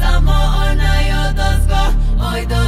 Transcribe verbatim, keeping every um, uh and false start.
samo ona i odozgo, oj do